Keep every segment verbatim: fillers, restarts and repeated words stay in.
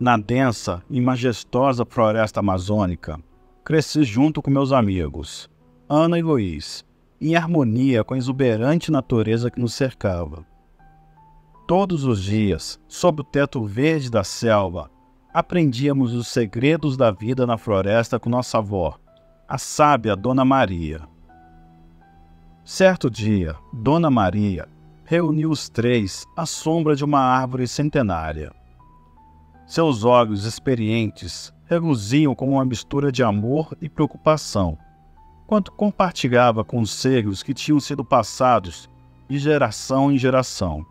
na densa e majestosa floresta amazônica, cresci junto com meus amigos, Ana e Luiz, em harmonia com a exuberante natureza que nos cercava. Todos os dias, sob o teto verde da selva, aprendíamos os segredos da vida na floresta com nossa avó, a sábia Dona Maria. Certo dia, Dona Maria reuniu os três à sombra de uma árvore centenária. Seus olhos experientes reluziam com uma mistura de amor e preocupação, quando compartilhava conselhos que tinham sido passados de geração em geração.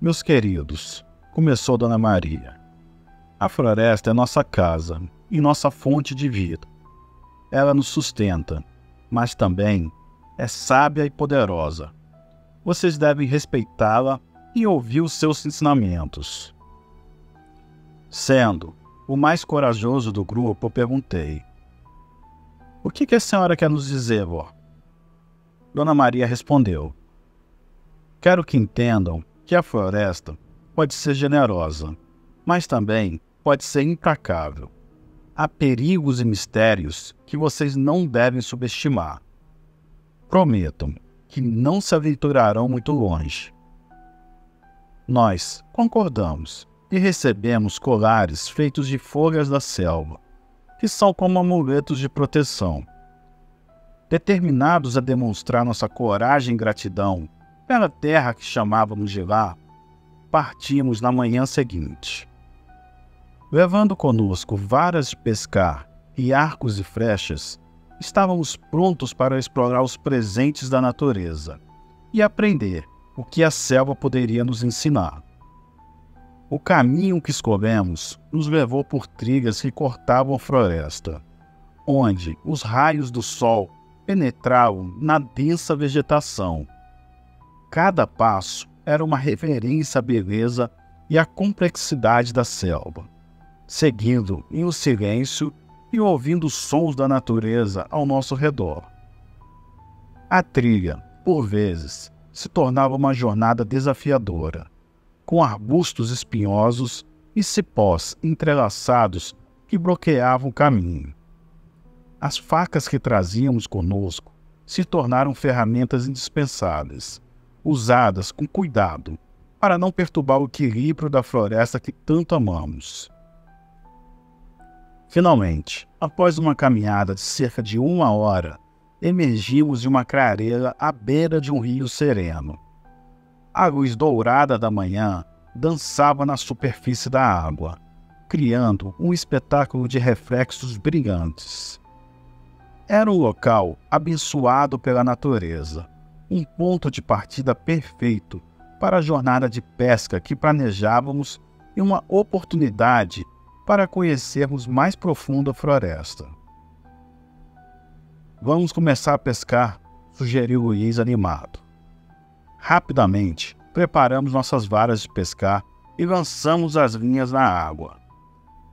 Meus queridos, começou Dona Maria, a floresta é nossa casa e nossa fonte de vida. Ela nos sustenta, mas também é sábia e poderosa. Vocês devem respeitá-la e ouvir os seus ensinamentos. Sendo o mais corajoso do grupo, eu perguntei: o que que a senhora quer nos dizer, vó? Dona Maria respondeu: quero que entendam que a floresta pode ser generosa, mas também pode ser implacável. Há perigos e mistérios que vocês não devem subestimar. Prometam que não se aventurarão muito longe. Nós concordamos e recebemos colares feitos de folhas da selva, que são como amuletos de proteção. Determinados a demonstrar nossa coragem e gratidão pela terra que chamávamos de lá, partimos na manhã seguinte. Levando conosco varas de pescar e arcos e flechas, estávamos prontos para explorar os presentes da natureza e aprender o que a selva poderia nos ensinar. O caminho que escolhemos nos levou por trilhas que cortavam a floresta, onde os raios do sol penetravam na densa vegetação. Cada passo era uma reverência à beleza e à complexidade da selva, seguindo em um silêncio e ouvindo os sons da natureza ao nosso redor. A trilha, por vezes, se tornava uma jornada desafiadora, com arbustos espinhosos e cipós entrelaçados que bloqueavam o caminho. As facas que trazíamos conosco se tornaram ferramentas indispensáveis, usadas com cuidado para não perturbar o equilíbrio da floresta que tanto amamos. Finalmente, após uma caminhada de cerca de uma hora, emergimos de uma clareira à beira de um rio sereno. A luz dourada da manhã dançava na superfície da água, criando um espetáculo de reflexos brilhantes. Era um local abençoado pela natureza, um ponto de partida perfeito para a jornada de pesca que planejávamos e uma oportunidade para conhecermos mais profundo a floresta. Vamos começar a pescar, sugeriu Luiz animado. Rapidamente, preparamos nossas varas de pescar e lançamos as linhas na água.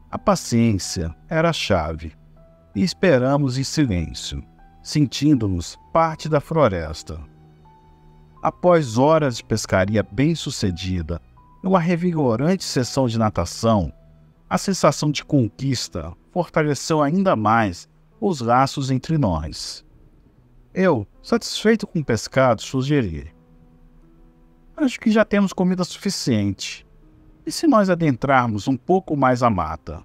A paciência era a chave e esperamos em silêncio, sentindo-nos parte da floresta. Após horas de pescaria bem-sucedida e uma revigorante sessão de natação, a sensação de conquista fortaleceu ainda mais os laços entre nós. Eu, satisfeito com o pescado, sugeri: acho que já temos comida suficiente. E se nós adentrarmos um pouco mais a mata?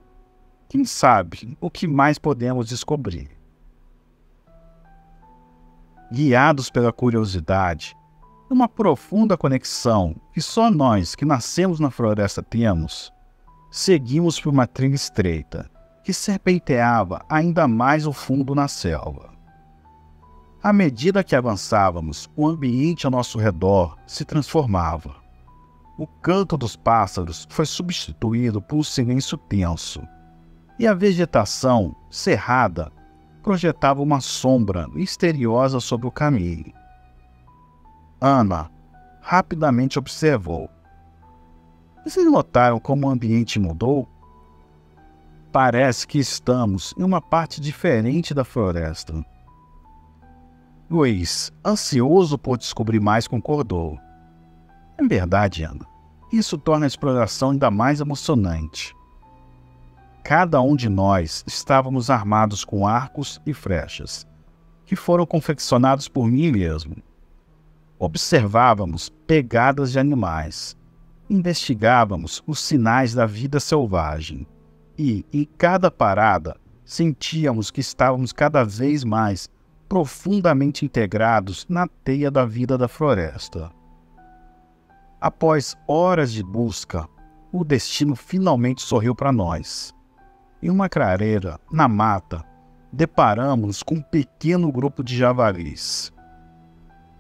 Quem sabe o que mais podemos descobrir? Guiados pela curiosidade, numa profunda conexão que só nós que nascemos na floresta temos, seguimos por uma trilha estreita que serpenteava ainda mais o fundo na selva. À medida que avançávamos, o ambiente ao nosso redor se transformava. O canto dos pássaros foi substituído por um silêncio tenso, e a vegetação cerrada projetava uma sombra misteriosa sobre o caminho. Ana rapidamente observou: vocês notaram como o ambiente mudou? Parece que estamos em uma parte diferente da floresta. Luiz, ansioso por descobrir mais, concordou: é verdade, Ana. Isso torna a exploração ainda mais emocionante. Cada um de nós estávamos armados com arcos e flechas, que foram confeccionados por mim mesmo. Observávamos pegadas de animais, investigávamos os sinais da vida selvagem e, em cada parada, sentíamos que estávamos cada vez mais profundamente integrados na teia da vida da floresta. Após horas de busca, o destino finalmente sorriu para nós. Em uma clareira, na mata, deparamos com um pequeno grupo de javalis.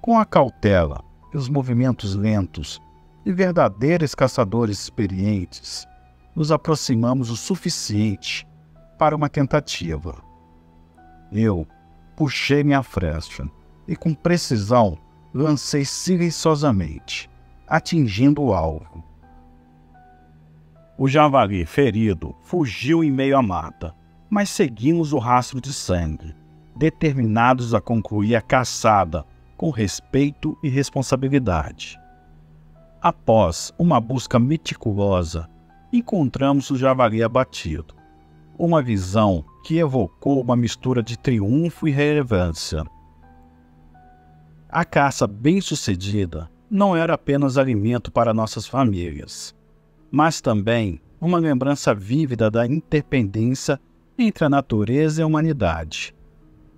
Com a cautela e os movimentos lentos de verdadeiros caçadores experientes, nos aproximamos o suficiente para uma tentativa. Eu puxei minha flecha e, com precisão, lancei silenciosamente, atingindo o alvo. O javali ferido fugiu em meio à mata, mas seguimos o rastro de sangue, determinados a concluir a caçada com respeito e responsabilidade. Após uma busca meticulosa, encontramos o javali abatido, uma visão que evocou uma mistura de triunfo e relevância. A caça bem-sucedida não era apenas alimento para nossas famílias, mas também uma lembrança vívida da interdependência entre a natureza e a humanidade,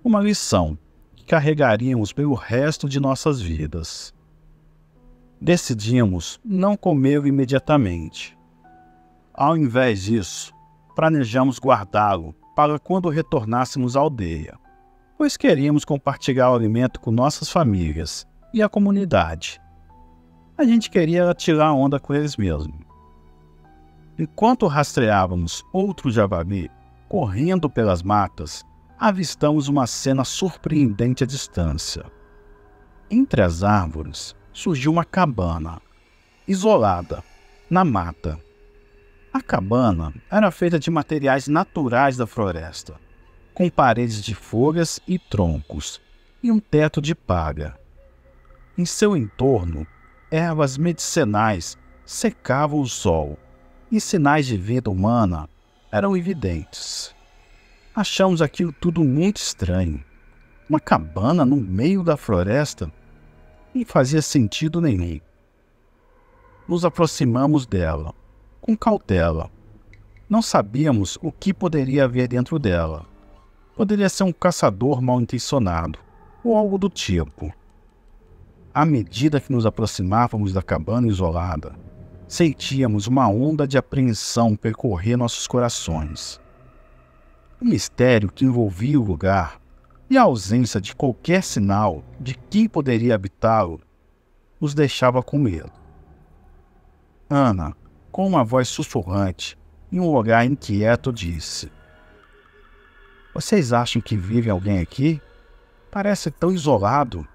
uma lição que carregaríamos pelo resto de nossas vidas. Decidimos não comê-lo imediatamente. Ao invés disso, planejamos guardá-lo para quando retornássemos à aldeia, pois queríamos compartilhar o alimento com nossas famílias e a comunidade. A gente queria tirar onda com eles mesmos. Enquanto rastreávamos outro javali, correndo pelas matas, avistamos uma cena surpreendente à distância. Entre as árvores surgiu uma cabana, isolada, na mata. A cabana era feita de materiais naturais da floresta, com paredes de folhas e troncos, e um teto de palha. Em seu entorno, ervas medicinais secavam o sol, e sinais de vida humana eram evidentes. Achamos aquilo tudo muito estranho. Uma cabana no meio da floresta não fazia sentido nenhum. Nos aproximamos dela, com cautela. Não sabíamos o que poderia haver dentro dela. Poderia ser um caçador mal-intencionado, ou algo do tipo. À medida que nos aproximávamos da cabana isolada, sentíamos uma onda de apreensão percorrer nossos corações. O mistério que envolvia o lugar e a ausência de qualquer sinal de quem poderia habitá-lo nos deixava com medo. Ana, com uma voz sussurrante e um olhar inquieto, disse: "Vocês acham que vive alguém aqui? Parece tão isolado."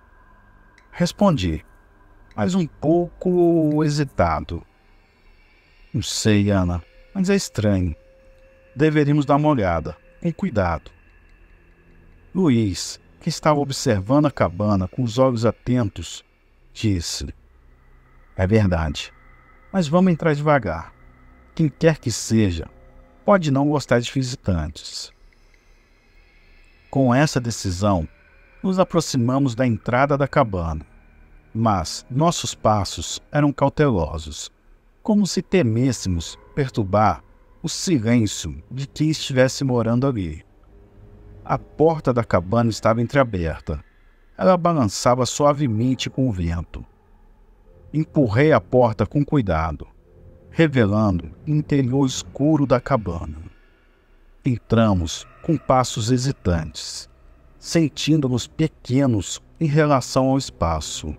Respondi, mas um pouco hesitado. "Não sei, Ana, mas é estranho. Deveríamos dar uma olhada, com cuidado." Luiz, que estava observando a cabana com os olhos atentos, disse: "É verdade, mas vamos entrar devagar. Quem quer que seja, pode não gostar de visitantes." Com essa decisão, nos aproximamos da entrada da cabana, mas nossos passos eram cautelosos, como se temêssemos perturbar o silêncio de quem estivesse morando ali. A porta da cabana estava entreaberta. Ela balançava suavemente com o vento. Empurrei a porta com cuidado, revelando o interior escuro da cabana. Entramos com passos hesitantes, sentindo-nos pequenos em relação ao espaço.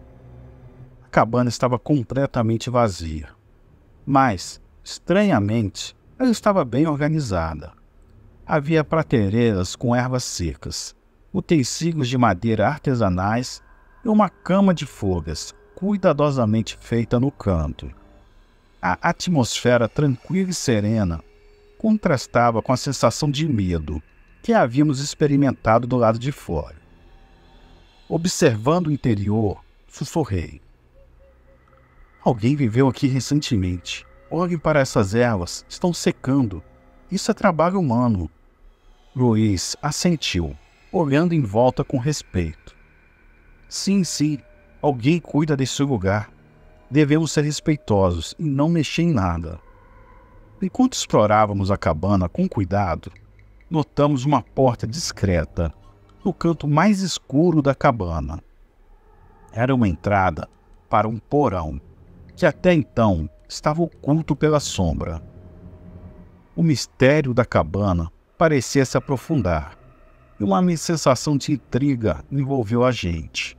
A cabana estava completamente vazia, mas, estranhamente, ela estava bem organizada. Havia prateleiras com ervas secas, utensílios de madeira artesanais e uma cama de folhas cuidadosamente feita no canto. A atmosfera tranquila e serena contrastava com a sensação de medo que havíamos experimentado do lado de fora. Observando o interior, sussurrei: Alguém viveu aqui recentemente. Olhe para essas ervas, estão secando. Isso é trabalho humano. Luiz assentiu, olhando em volta com respeito. Sim, sim, alguém cuida desse lugar. Devemos ser respeitosos e não mexer em nada. Enquanto explorávamos a cabana com cuidado, notamos uma porta discreta no canto mais escuro da cabana. Era uma entrada para um porão, que até então estava oculto pela sombra. O mistério da cabana parecia se aprofundar, e uma sensação de intriga envolveu a gente.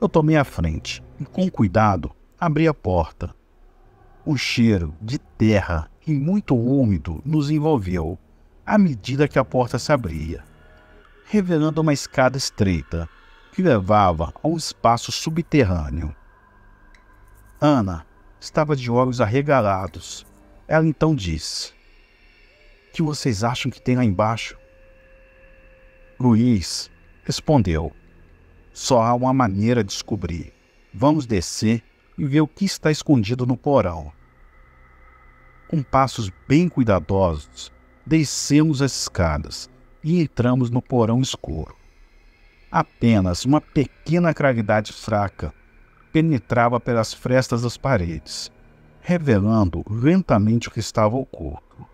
Eu tomei a frente e, com cuidado, abri a porta. Um cheiro de terra e muito úmido nos envolveu à medida que a porta se abria, revelando uma escada estreita que levava a um espaço subterrâneo. Ana estava de olhos arregalados. Ela então disse: — Que vocês acham que tem lá embaixo? Luiz respondeu: — Só há uma maneira de descobrir. Vamos descer e ver o que está escondido no porão. Com passos bem cuidadosos, descemos as escadas e entramos no porão escuro. Apenas uma pequena claridade fraca penetrava pelas frestas das paredes, revelando lentamente o que estava oculto.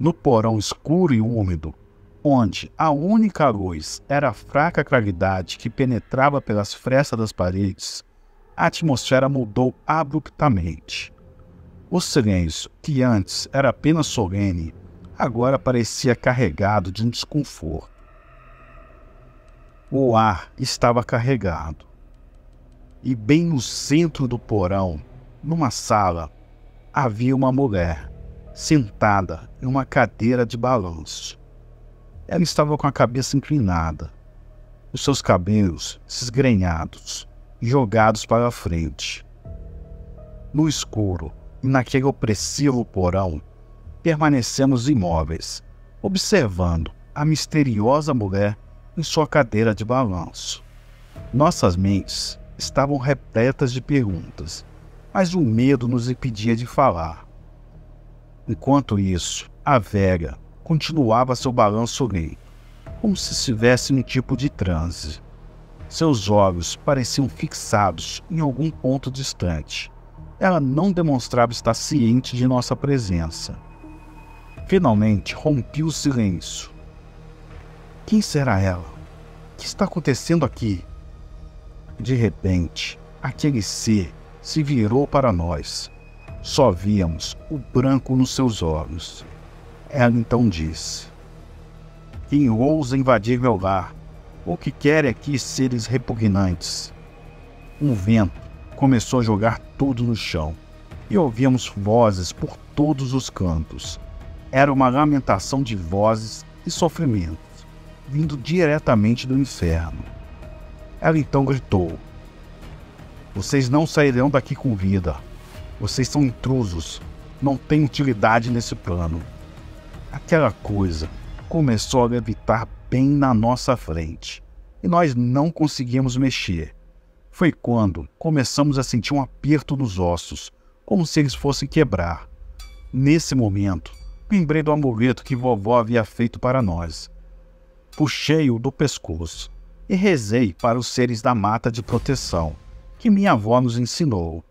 No porão escuro e úmido, onde a única luz era a fraca claridade que penetrava pelas frestas das paredes, a atmosfera mudou abruptamente. O silêncio, que antes era apenas solene, agora parecia carregado de um desconforto. O ar estava carregado. E bem no centro do porão, numa sala, havia uma mulher, sentada em uma cadeira de balanço. Ela estava com a cabeça inclinada, os seus cabelos desgrenhados, jogados para a frente. No escuro e naquele opressivo porão, permanecemos imóveis, observando a misteriosa mulher em sua cadeira de balanço. Nossas mentes estavam repletas de perguntas, mas o medo nos impedia de falar. Enquanto isso, a velha continuava seu balanço lento, como se estivesse em um tipo de transe. Seus olhos pareciam fixados em algum ponto distante. Ela não demonstrava estar ciente de nossa presença. Finalmente, rompeu o silêncio. Quem será ela? O que está acontecendo aqui? De repente, aquele ser se virou para nós. Só víamos o branco nos seus olhos. Ela então disse: Quem ousa invadir meu lar? O que quer aqui seres repugnantes? Um vento começou a jogar tudo no chão, e ouvíamos vozes por todos os cantos. Era uma lamentação de vozes e sofrimentos, vindo diretamente do inferno. Ela então gritou: Vocês não sairão daqui com vida. Vocês são intrusos. Não tem utilidade nesse plano. Aquela coisa começou a levitar bem na nossa frente, e nós não conseguimos mexer. Foi quando começamos a sentir um aperto nos ossos, como se eles fossem quebrar. Nesse momento, lembrei do amuleto que vovó havia feito para nós. Puxei-o do pescoço e rezei para os seres da mata de proteção, que minha avó nos ensinou.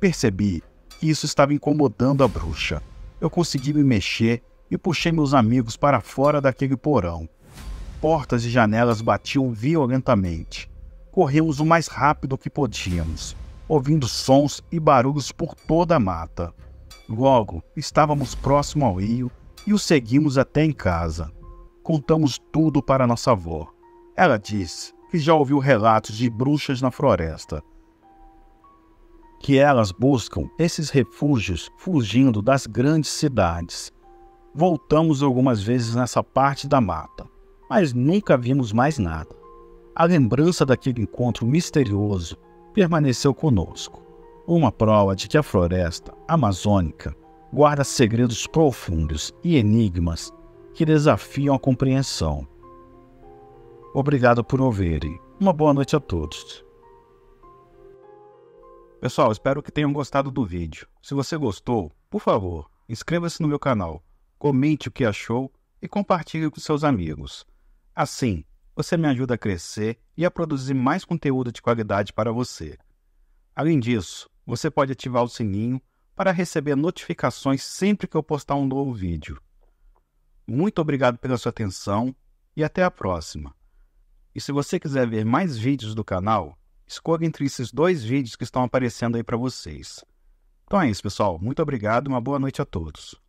Percebi que isso estava incomodando a bruxa. Eu consegui me mexer e puxei meus amigos para fora daquele porão. Portas e janelas batiam violentamente. Corremos o mais rápido que podíamos, ouvindo sons e barulhos por toda a mata. Logo, estávamos próximo ao rio e o seguimos até em casa. Contamos tudo para nossa avó. Ela disse que já ouviu relatos de bruxas na floresta, que elas buscam esses refúgios fugindo das grandes cidades. Voltamos algumas vezes nessa parte da mata, mas nunca vimos mais nada. A lembrança daquele encontro misterioso permaneceu conosco, uma prova de que a floresta amazônica guarda segredos profundos e enigmas que desafiam a compreensão. Obrigado por ouvirem. Uma boa noite a todos. Pessoal, espero que tenham gostado do vídeo. Se você gostou, por favor, inscreva-se no meu canal, comente o que achou e compartilhe com seus amigos. Assim, você me ajuda a crescer e a produzir mais conteúdo de qualidade para você. Além disso, você pode ativar o sininho para receber notificações sempre que eu postar um novo vídeo. Muito obrigado pela sua atenção e até a próxima. E se você quiser ver mais vídeos do canal, escolha entre esses dois vídeos que estão aparecendo aí para vocês. Então é isso, pessoal. Muito obrigado e uma boa noite a todos.